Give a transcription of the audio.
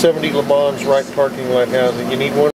70 LeMans, right parking lot housing. You need one.